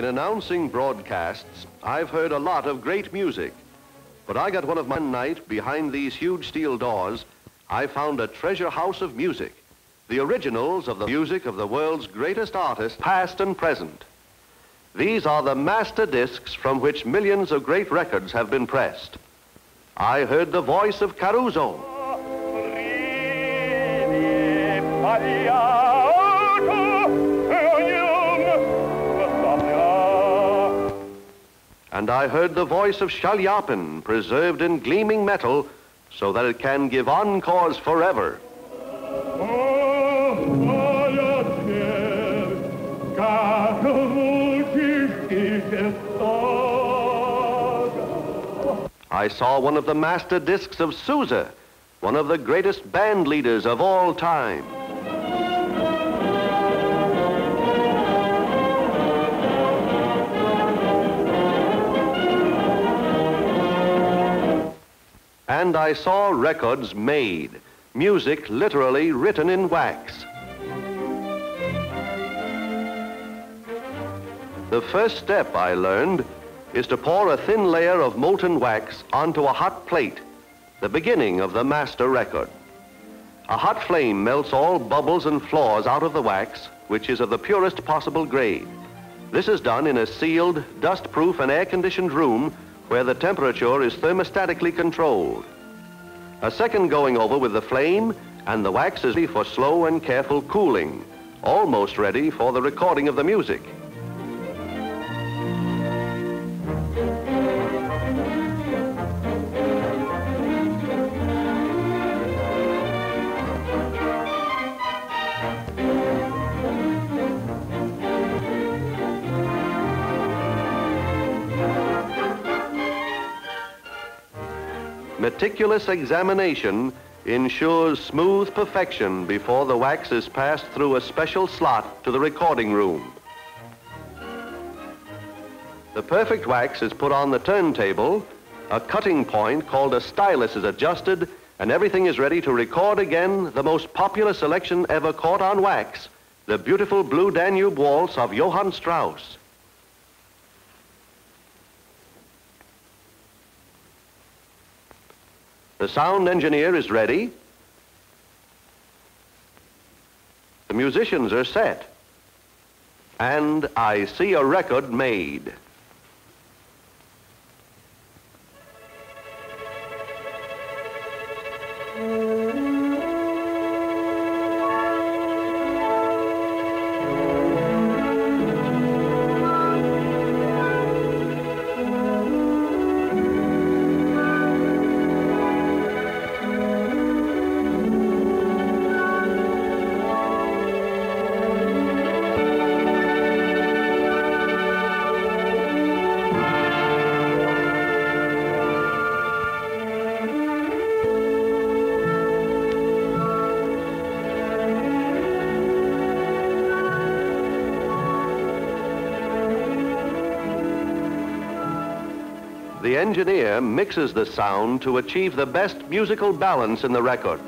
In announcing broadcasts, I've heard a lot of great music, but I got one of my night behind these huge steel doors. I found a treasure house of music, the originals of the music of the world's greatest artists, past and present. These are the master discs from which millions of great records have been pressed. I heard the voice of Caruso. And I heard the voice of Chaliapin, preserved in gleaming metal, so that it can give encores forever. I saw one of the master discs of Souza, one of the greatest band leaders of all time. And I saw records made, music literally written in wax. The first step, I learned, is to pour a thin layer of molten wax onto a hot plate, the beginning of the master record. A hot flame melts all bubbles and flaws out of the wax, which is of the purest possible grade. This is done in a sealed, dust-proof and air-conditioned room where the temperature is thermostatically controlled. A second going over with the flame, and the wax is ready for slow and careful cooling, almost ready for the recording of the music. Meticulous examination ensures smooth perfection before the wax is passed through a special slot to the recording room. The perfect wax is put on the turntable, a cutting point called a stylus is adjusted, and everything is ready to record again the most popular selection ever caught on wax, the beautiful Blue Danube Waltz of Johann Strauss. The sound engineer is ready. The musicians are set. And I see a record made. The engineer mixes the sound to achieve the best musical balance in the record.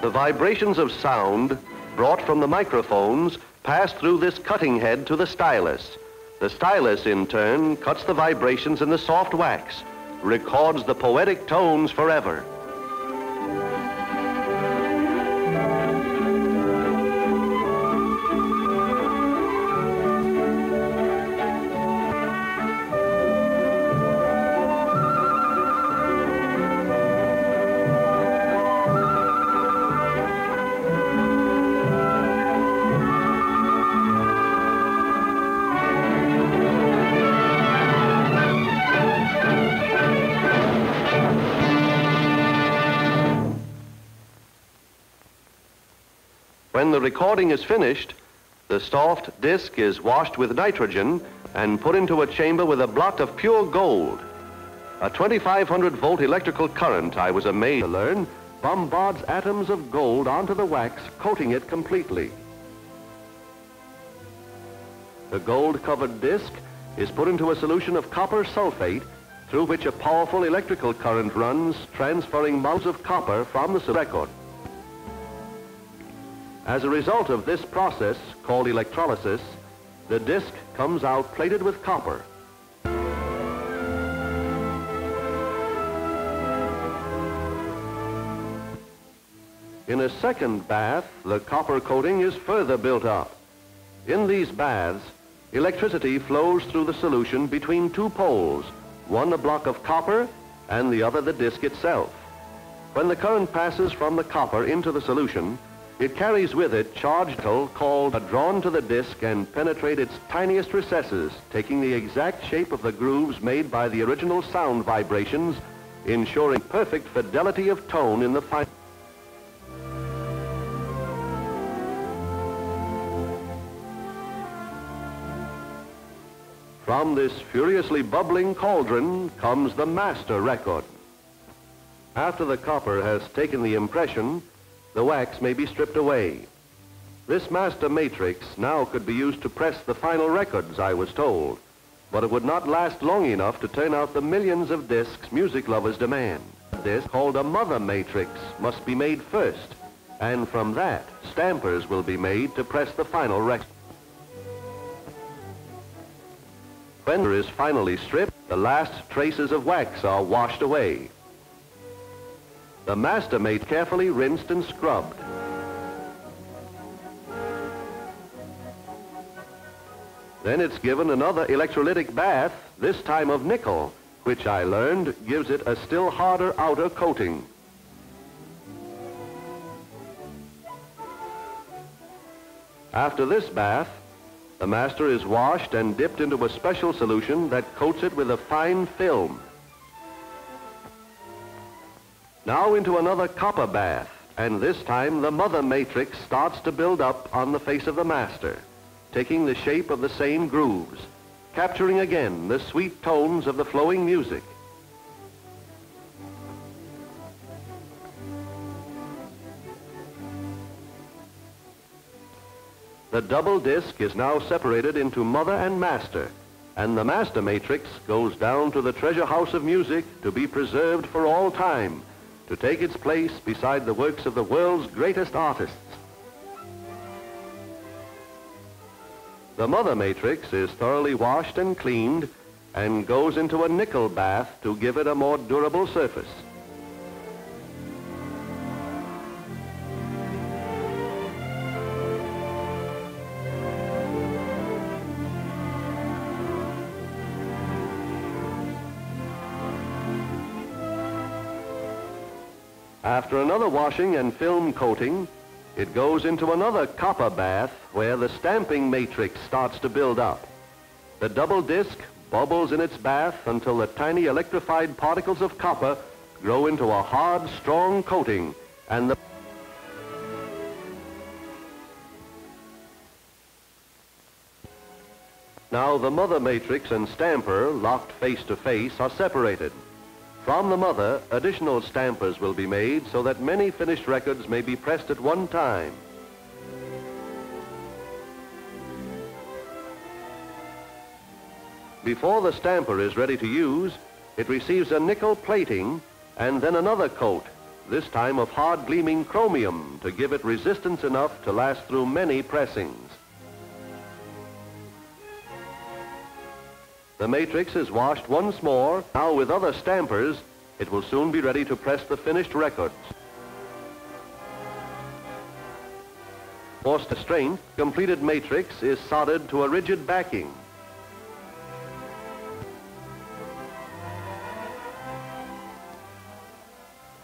The vibrations of sound brought from the microphones pass through this cutting head to the stylus. The stylus, in turn, cuts the vibrations in the soft wax, records the poetic tones forever. When the recording is finished, the soft disc is washed with nitrogen and put into a chamber with a blot of pure gold. A 2,500 volt electrical current, I was amazed to learn, bombards atoms of gold onto the wax, coating it completely. The gold-covered disc is put into a solution of copper sulfate, through which a powerful electrical current runs, transferring mounds of copper from the record. As a result of this process, called electrolysis, the disc comes out plated with copper. In a second bath, the copper coating is further built up. In these baths, electricity flows through the solution between two poles, one a block of copper and the other the disc itself. When the current passes from the copper into the solution, it carries with it charged metal drawn to the disc and penetrate its tiniest recesses, taking the exact shape of the grooves made by the original sound vibrations, ensuring perfect fidelity of tone in the final. From this furiously bubbling cauldron comes the master record. After the copper has taken the impression, the wax may be stripped away. This master matrix now could be used to press the final records, I was told, but it would not last long enough to turn out the millions of discs music lovers demand. This, called a mother matrix, must be made first, and from that, stampers will be made to press the final record. When it is finally stripped, the last traces of wax are washed away. The master mate carefully rinsed and scrubbed. Then it's given another electrolytic bath, this time of nickel, which I learned gives it a still harder outer coating. After this bath, the master is washed and dipped into a special solution that coats it with a fine film. Now into another copper bath, and this time the mother matrix starts to build up on the face of the master, taking the shape of the same grooves, capturing again the sweet tones of the flowing music. The double disc is now separated into mother and master, and the master matrix goes down to the treasure house of music to be preserved for all time, to take its place beside the works of the world's greatest artists. The mother matrix is thoroughly washed and cleaned and goes into a nickel bath to give it a more durable surface. After another washing and film coating, it goes into another copper bath where the stamping matrix starts to build up. The double disc bubbles in its bath until the tiny electrified particles of copper grow into a hard, strong coating, and now the mother matrix and stamper, locked face to face, are separated. From the mother, additional stampers will be made so that many finished records may be pressed at one time. Before the stamper is ready to use, it receives a nickel plating and then another coat, this time of hard gleaming chromium, to give it resistance enough to last through many pressings. The matrix is washed once more. Now with other stampers, it will soon be ready to press the finished records. For strength, completed matrix is soldered to a rigid backing.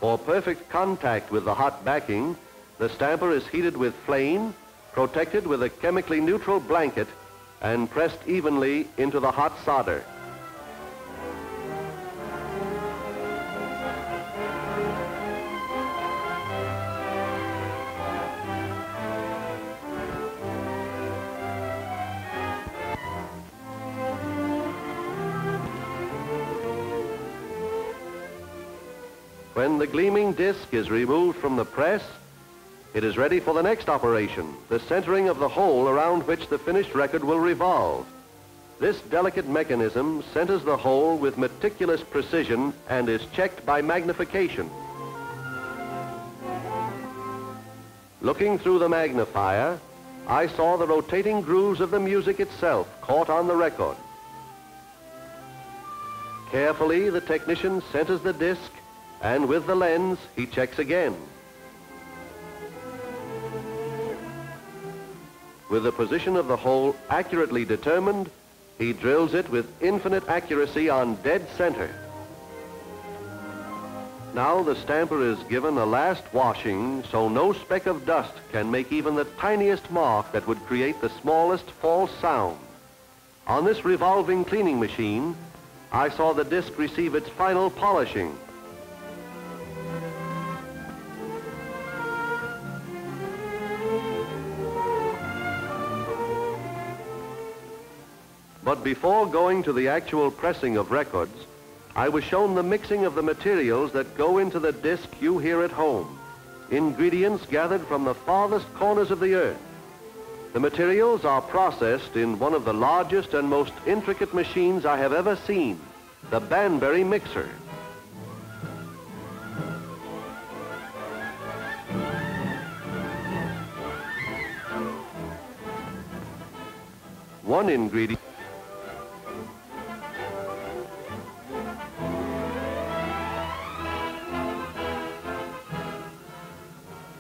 For perfect contact with the hot backing, the stamper is heated with flame, protected with a chemically neutral blanket, and pressed evenly into the hot solder. When the gleaming disc is removed from the press, it is ready for the next operation, the centering of the hole around which the finished record will revolve. This delicate mechanism centers the hole with meticulous precision and is checked by magnification. Looking through the magnifier, I saw the rotating grooves of the music itself caught on the record. Carefully, the technician centers the disc, and with the lens, he checks again. With the position of the hole accurately determined, he drills it with infinite accuracy on dead center. Now the stamper is given a last washing, so no speck of dust can make even the tiniest mark that would create the smallest false sound. On this revolving cleaning machine, I saw the disc receive its final polishing. But before going to the actual pressing of records, I was shown the mixing of the materials that go into the disc you hear at home, ingredients gathered from the farthest corners of the earth. The materials are processed in one of the largest and most intricate machines I have ever seen, the Banbury mixer. One ingredient .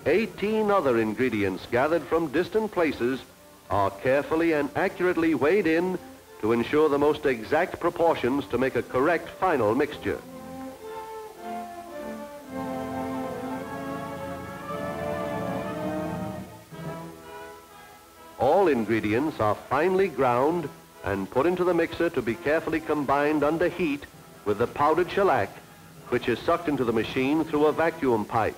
18 other ingredients gathered from distant places are carefully and accurately weighed in to ensure the most exact proportions to make a correct final mixture. All ingredients are finely ground and put into the mixer to be carefully combined under heat with the powdered shellac, which is sucked into the machine through a vacuum pipe.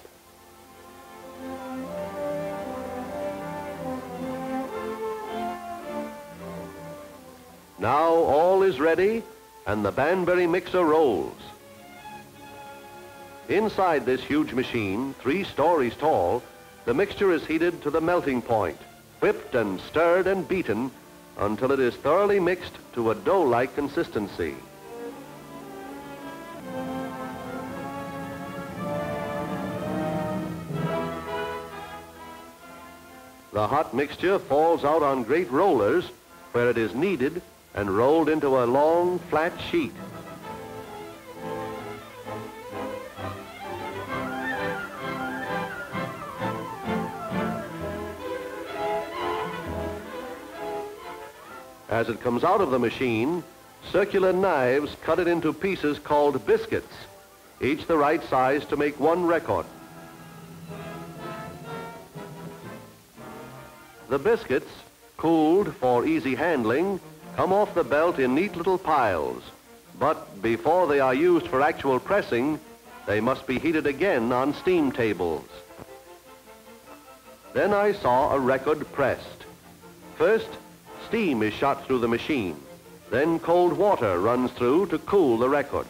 Now all is ready, and the Banbury mixer rolls. Inside this huge machine, 3 stories tall, the mixture is heated to the melting point, whipped and stirred and beaten until it is thoroughly mixed to a dough-like consistency. The hot mixture falls out on great rollers where it is kneaded and rolled into a long, flat sheet. As it comes out of the machine, circular knives cut it into pieces called biscuits, each the right size to make one record. The biscuits, cooled for easy handling, come off the belt in neat little piles, but before they are used for actual pressing, they must be heated again on steam tables. Then I saw a record pressed. First, steam is shot through the machine, then cold water runs through to cool the record.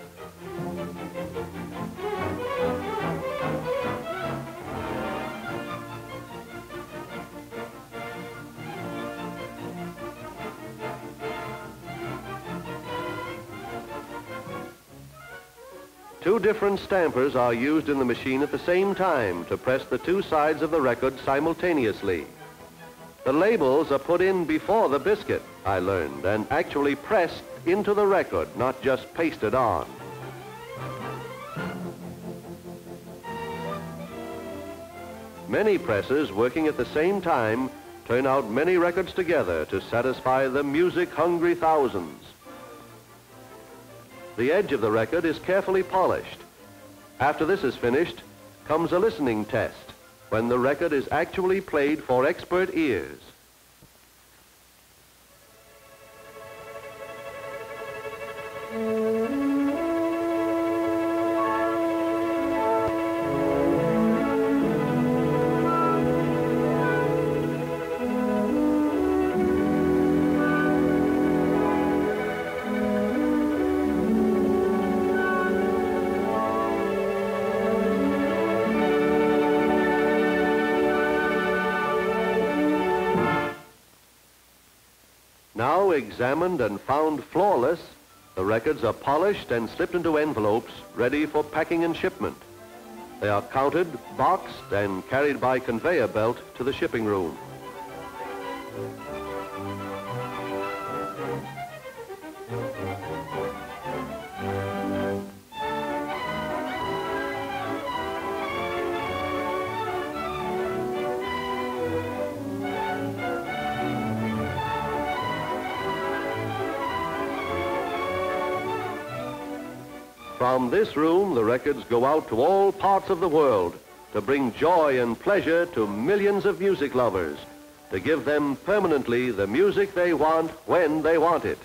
Two different stampers are used in the machine at the same time to press the two sides of the record simultaneously. The labels are put in before the biscuit, I learned, and actually pressed into the record, not just pasted on. Many presses working at the same time turn out many records together to satisfy the music-hungry thousands. The edge of the record is carefully polished. After this is finished, comes a listening test, when the record is actually played for expert ears. examined and found flawless, the records are polished and slipped into envelopes ready for packing and shipment. They are counted, boxed, and carried by conveyor belt to the shipping room. From this room, the records go out to all parts of the world to bring joy and pleasure to millions of music lovers, to give them permanently the music they want when they want it.